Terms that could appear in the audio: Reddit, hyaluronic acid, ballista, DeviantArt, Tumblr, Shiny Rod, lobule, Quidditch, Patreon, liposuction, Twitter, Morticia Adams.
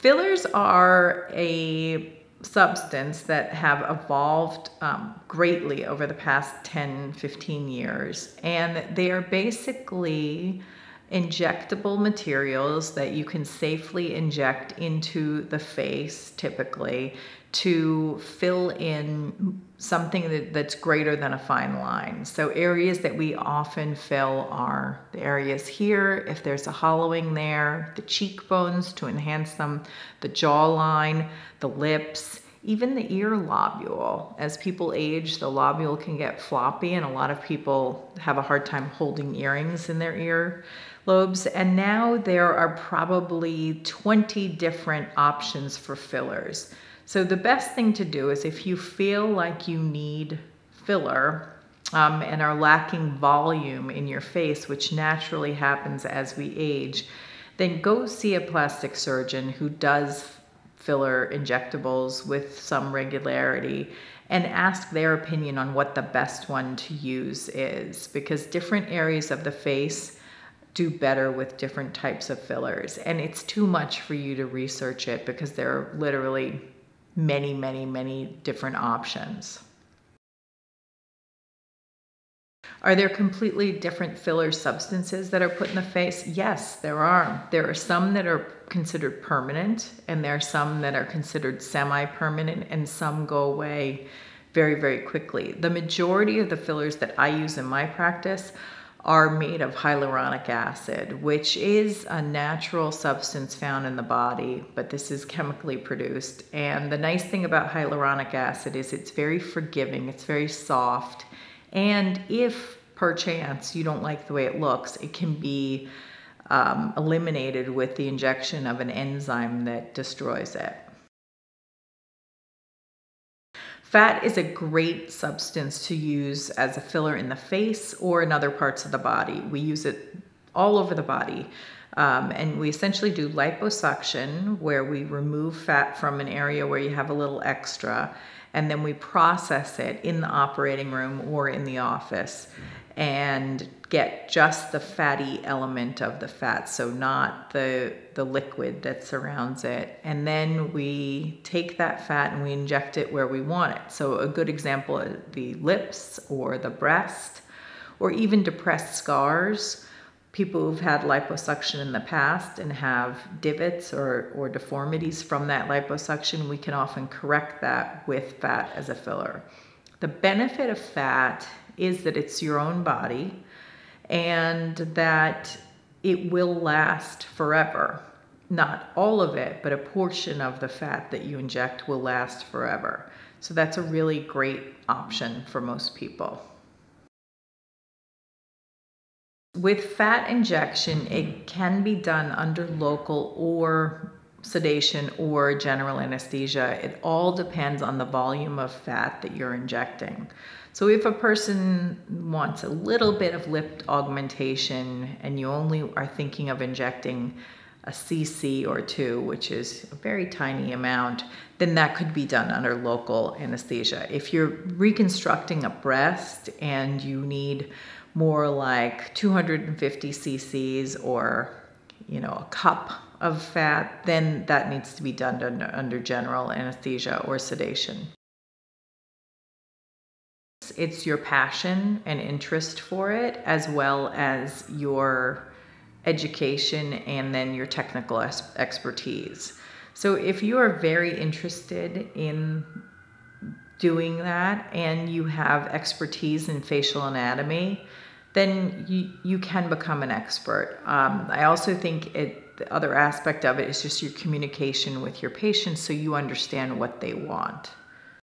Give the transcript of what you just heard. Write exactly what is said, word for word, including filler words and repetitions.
Fillers are a substance that have evolved um, greatly over the past ten, fifteen years, and they are basically injectable materials that you can safely inject into the face, typically, to fill in something that, that's greater than a fine line. So areas that we often fill are the areas here, if there's a hollowing there, the cheekbones to enhance them, the jawline, the lips, even the ear lobule. As people age, the lobule can get floppy, and a lot of people have a hard time holding earrings in their ear lobes. And now there are probably twenty different options for fillers. So the best thing to do is, if you feel like you need filler um, and are lacking volume in your face, which naturally happens as we age, then go see a plastic surgeon who does filler injectables with some regularity and ask their opinion on what the best one to use is, because different areas of the face do better with different types of fillers. And it's too much for you to research it, because there are literally many, many, many different options. Are there completely different filler substances that are put in the face? Yes, there are. There are some that are considered permanent, and there are some that are considered semi-permanent, and some go away very, very quickly. The majority of the fillers that I use in my practice are made of hyaluronic acid, which is a natural substance found in the body, but this is chemically produced. And the nice thing about hyaluronic acid is it's very forgiving, it's very soft, and if perchance you don't like the way it looks, it can be um, eliminated with the injection of an enzyme that destroys it. Fat is a great substance to use as a filler in the face or in other parts of the body. We use it all over the body. Um, and we essentially do liposuction, where we remove fat from an area where you have a little extra, and then we process it in the operating room or in the office and get just the fatty element of the fat, so not the, the liquid that surrounds it. And then we take that fat and we inject it where we want it. So a good example is the lips or the breast, or even depressed scars. People who've had liposuction in the past and have divots or, or deformities from that liposuction, we can often correct that with fat as a filler. The benefit of fat is that it's your own body, and that it will last forever. Not all of it, but a portion of the fat that you inject will last forever. So that's a really great option for most people. With fat injection, it can be done under local or sedation or general anesthesia. It all depends on the volume of fat that you're injecting. So if a person wants a little bit of lip augmentation and you only are thinking of injecting a cc or two, which is a very tiny amount, then that could be done under local anesthesia. If you're reconstructing a breast and you need more like two hundred fifty cc's or, you know, a cup of fat, then that needs to be done under, under general anesthesia or sedation. It's your passion and interest for it, as well as your education and then your technical expertise. So if you are very interested in doing that and you have expertise in facial anatomy, then you, you can become an expert. Um, I also think it, the other aspect of it is just your communication with your patients, so you understand what they want.